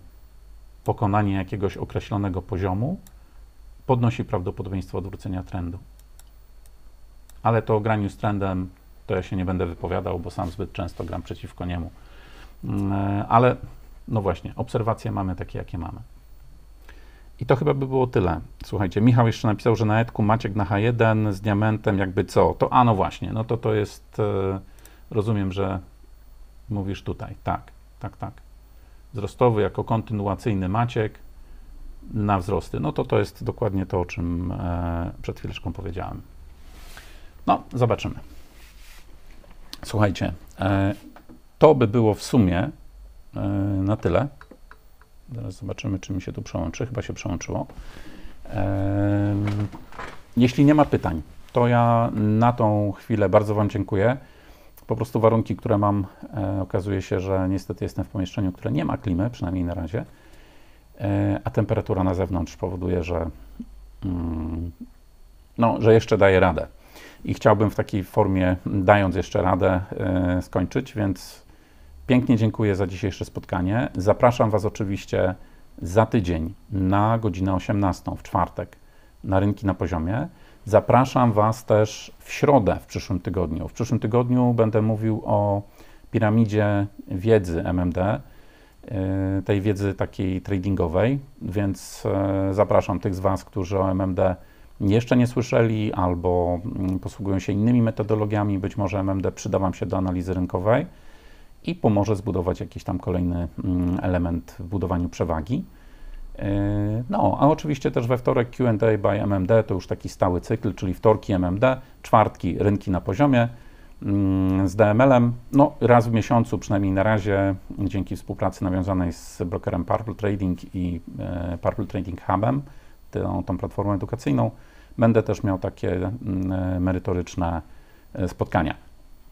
pokonanie jakiegoś określonego poziomu podnosi prawdopodobieństwo odwrócenia trendu. Ale to o graniu z trendem to ja się nie będę wypowiadał, bo sam zbyt często gram przeciwko niemu. Ale no właśnie, obserwacje mamy takie, jakie mamy. I to chyba by było tyle. Słuchajcie, Michał jeszcze napisał, że na edku Maciek na H jeden z diamentem, jakby co? To, a no właśnie, no to to jest, rozumiem, że mówisz tutaj, tak, tak, tak. Wzrostowy jako kontynuacyjny Maciek na wzrosty. No to to jest dokładnie to, o czym przed chwileczką powiedziałem. No, zobaczymy. Słuchajcie, to by było w sumie na tyle. Teraz zobaczymy, czy mi się tu przełączy. Chyba się przełączyło. Jeśli nie ma pytań, to ja na tą chwilę bardzo Wam dziękuję. Po prostu warunki, które mam, okazuje się, że niestety jestem w pomieszczeniu, które nie ma klimy, przynajmniej na razie, a temperatura na zewnątrz powoduje, że, no, że jeszcze daje radę. I chciałbym w takiej formie, dając jeszcze radę, yy, skończyć, więc pięknie dziękuję za dzisiejsze spotkanie. Zapraszam Was oczywiście za tydzień na godzinę osiemnastą w czwartek na Rynki na Poziomie. Zapraszam Was też w środę w przyszłym tygodniu. W przyszłym tygodniu będę mówił o piramidzie wiedzy M M D, yy, tej wiedzy takiej tradingowej, więc yy, zapraszam tych z Was, którzy o M M D jeszcze nie słyszeli albo posługują się innymi metodologiami, być może M M D przyda Wam się do analizy rynkowej i pomoże zbudować jakiś tam kolejny element w budowaniu przewagi. No, a oczywiście też we wtorek Q and A by M M D, to już taki stały cykl, czyli wtorki M M D, czwartki Rynki na Poziomie z D M L-em. No, raz w miesiącu, przynajmniej na razie, dzięki współpracy nawiązanej z brokerem Purple Trading i Purple Trading Hubem, Tą, tą platformę edukacyjną, będę też miał takie merytoryczne spotkania.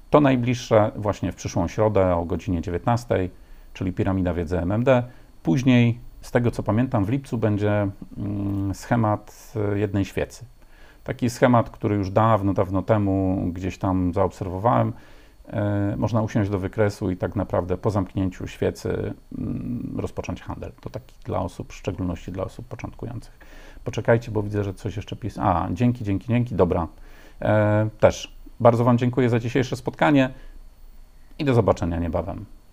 To najbliższe właśnie w przyszłą środę o godzinie dziewiętnastej, czyli piramida wiedzy M M D. Później, z tego co pamiętam, w lipcu będzie schemat jednej świecy. Taki schemat, który już dawno, dawno temu gdzieś tam zaobserwowałem. Można usiąść do wykresu i tak naprawdę po zamknięciu świecy rozpocząć handel. To taki dla osób, w szczególności dla osób początkujących. Poczekajcie, bo widzę, że coś jeszcze pis... A, dzięki, dzięki, dzięki, dobra. E, też bardzo Wam dziękuję za dzisiejsze spotkanie i do zobaczenia niebawem.